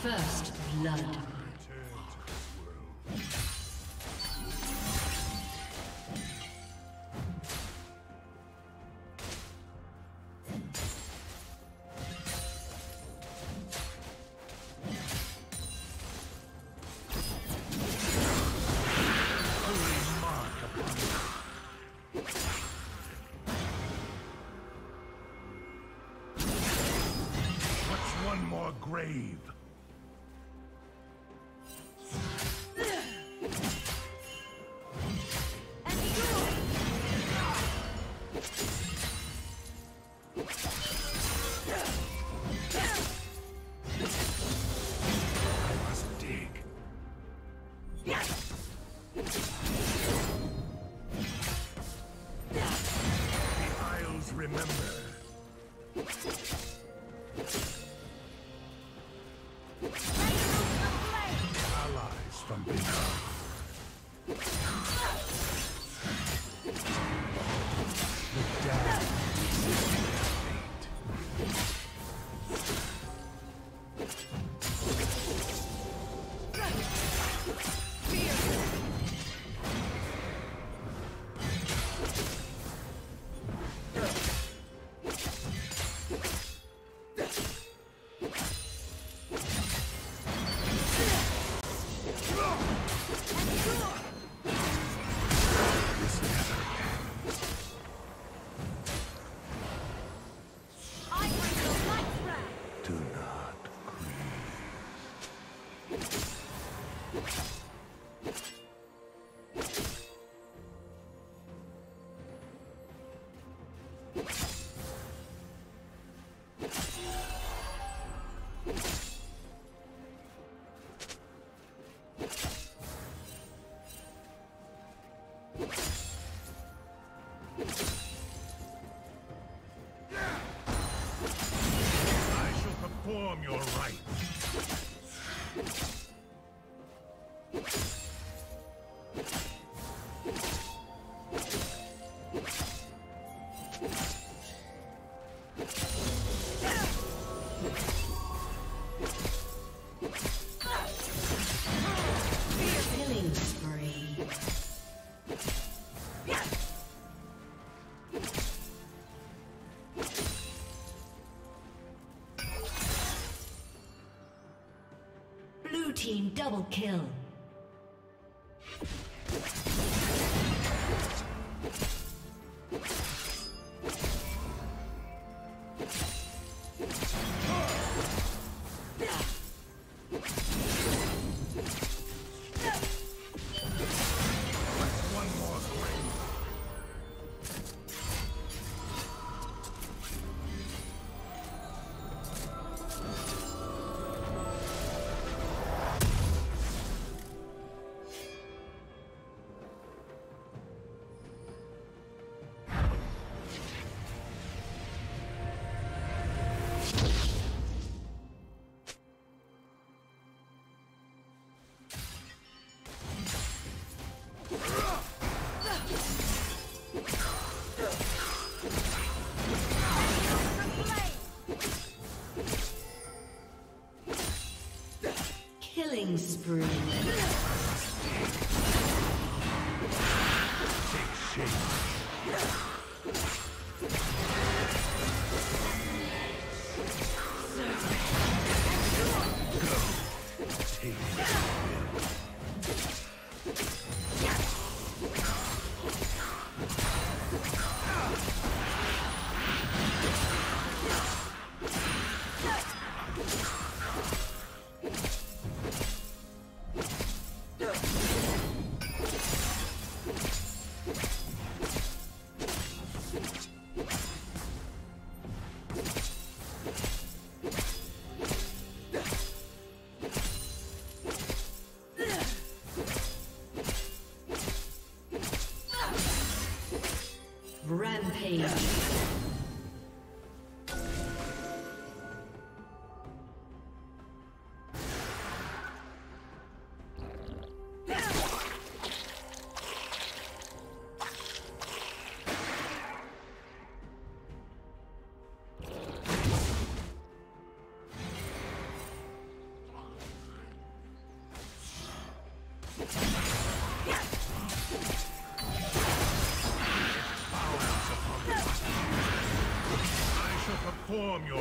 First blood. Grave. You're right. Team double kill. Spree. Rampage. perform your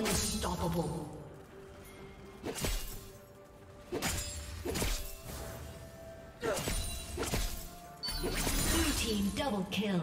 unstoppable. Blue team double kill.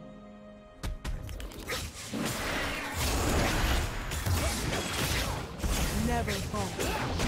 Never fall.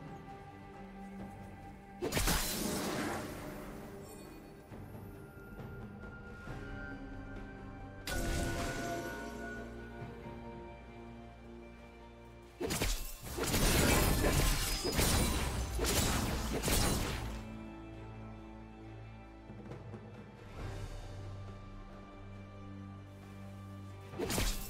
You